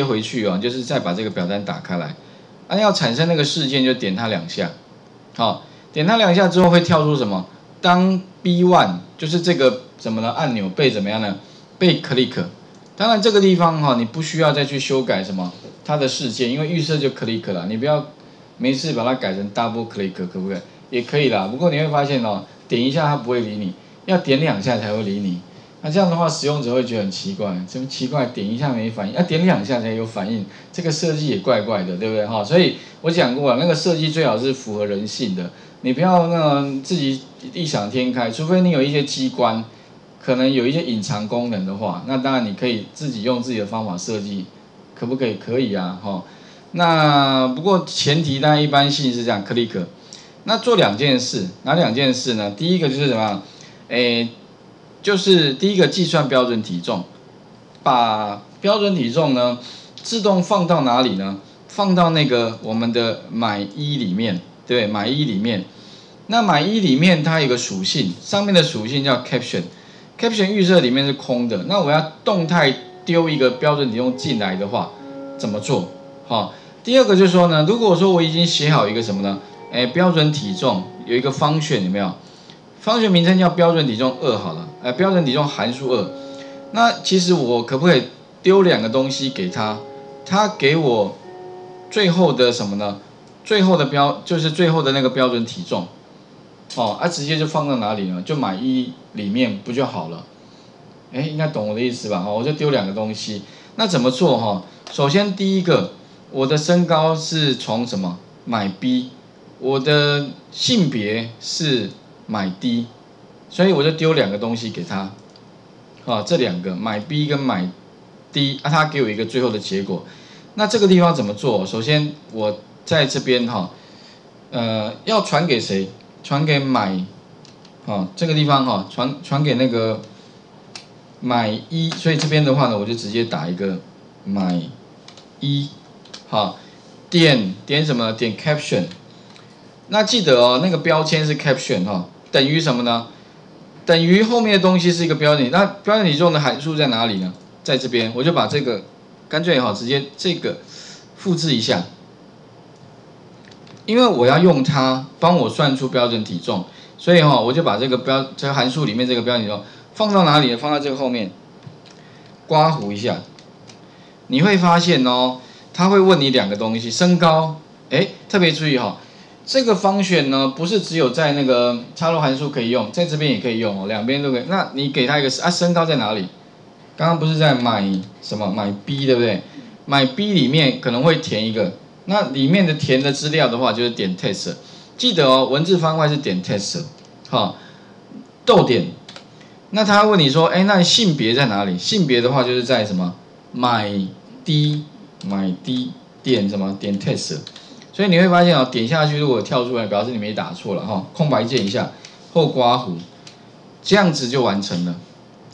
接回去哦，就是再把这个表单打开来，啊，要产生那个事件就点它两下，好、哦，点它两下之后会跳出什么？当 B1 就是这个什么呢？按钮被怎么样呢？被 click。当然这个地方哈、哦，你不需要再去修改什么它的事件，因为预设就 click 了，你不要没事把它改成 double click， 可不可以？也可以啦，不过你会发现哦，点一下它不会理你，要点两下才会理你。那这样的话，使用者会觉得很奇怪，怎么奇怪？点一下没反应，要点两下才有反应，这个设计也怪怪的，对不对？哈，所以我讲过了，那个设计最好是符合人性的，你不要自己异想天开，除非你有一些机关，可能有一些隐藏功能的话，那当然你可以自己用自己的方法设计，可不可以？可以啊，哈。那不过前提当然一般性是这样 ，click。那做两件事，哪两件事呢？第一个就是什么？诶。就是第一个计算标准体重，把标准体重呢自动放到哪里呢？放到那个我们的买一里面，对，买一里面。那买一里面它有个属性，上面的属性叫 caption，caption 预设里面是空的。那我要动态丢一个标准体重进来的话，怎么做？好，第二个就是说呢，如果说我已经写好一个什么呢？哎，标准体重有一个function，有没有？function名称叫标准体重2好了，标准体重函数2。那其实我可不可以丢两个东西给他？他给我最后的什么呢？最后的最后的那个标准体重，哦，直接就放到哪里呢？就买一里面不就好了？哎，应该懂我的意思吧？哦，我就丢两个东西。那怎么做哈？首先第一个，我的身高是从什么买 B， 我的性别是。买 D， 所以我就丢两个东西给他，啊，这两个买 B 跟买 D， 啊，他给我一个最后的结果。那这个地方怎么做？首先我在这边哈，要传给谁？传给买，啊，这个地方哈，传给那个买一，所以这边的话呢，我就直接打一个买一，好，点什么？点 caption。那记得哦，那个标签是 caption 哈、哦。等于什么呢？等于后面的东西是一个标准。那标准体重的函数在哪里呢？在这边，我就把这个干脆哈，直接这个复制一下，因为我要用它帮我算出标准体重，所以哈、哦，我就把这个函数里面这个标准体重放到哪里？放到这个后面，刮弧一下，你会发现哦，它会问你两个东西，身高，哎，特别注意哈、哦。这个function呢，不是只有在那个插入函数可以用，在这边也可以用哦，两边都可以。那你给它一个身高在哪里？刚刚不是在买什么买 B 对不对？买 B 里面可能会填一个，那里面的填的资料的话就是点 test， 记得哦，文字方块是点 test， 好，逗点。那他问你说，哎，那性别在哪里？性别的话就是在什么买 D 点什么点 test。所以你会发现啊、哦，点下去如果跳出来，表示你没打错了哈、哦。空白键一下，后刮弧，这样子就完成了。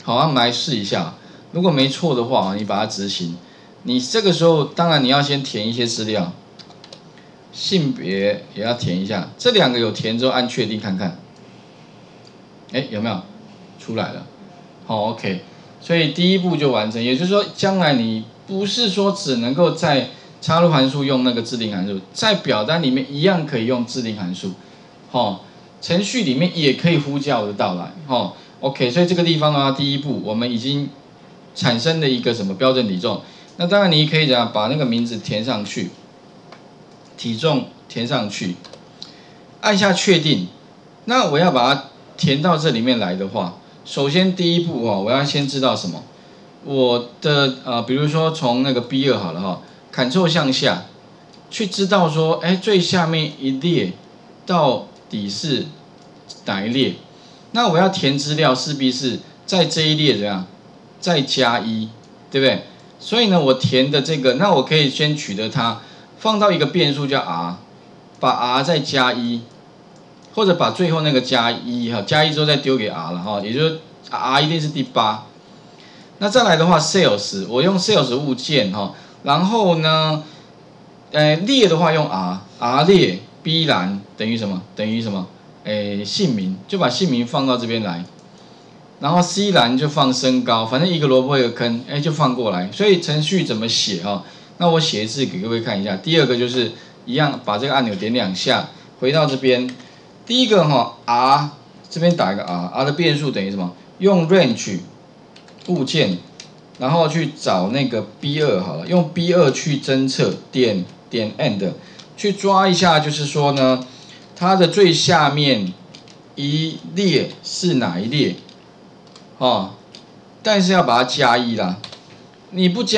好，我们来试一下，如果没错的话，你把它执行。你这个时候当然你要先填一些资料，性别也要填一下。这两个有填之后按确定看看，哎，有没有出来了？好 ，OK。所以第一步就完成，也就是说，将来你不是说只能够在插入函数用那个自定函数，在表单里面一样可以用自定函数，哦，程序里面也可以呼叫得到来，哦 ，OK， 所以这个地方的话，第一步我们已经产生了一个什么标准体重，那当然你可以讲把那个名字填上去，体重填上去，按下确定，那我要把它填到这里面来的话，首先第一步哦，我要先知道什么，我的比如说从那个 B2 好了哈、哦。Ctrl 向下，去知道说，哎，最下面一列到底是哪一列？那我要填资料，势必是在这一列怎样？再加一，对不对？所以呢，我填的这个，那我可以先取得它，放到一个变数叫 R， 把 R 再加一，或者把最后那个加一哈，加一之后再丢给 R 了哈，也就是 R 一定是第8。那再来的话 ，Sales， 我用 Sales 物件哈。然后呢，列的话用 R 列 B 栏等于什么？等于什么？姓名，就把姓名放到这边来。然后 C 栏就放身高，反正一个萝卜一个坑，哎，就放过来。所以程序怎么写哈？那我写一次给各位看一下。第二个就是一样，把这个按钮点两下，回到这边。第一个哈 R 这边打一个 R，R 的变数等于什么？用 range 物件，然后去找那个 B2 好了，用 B2 去侦测点 end 去抓一下，就是说呢，它的最下面一列是哪一列？哦，但是要把它加一啦，你不加。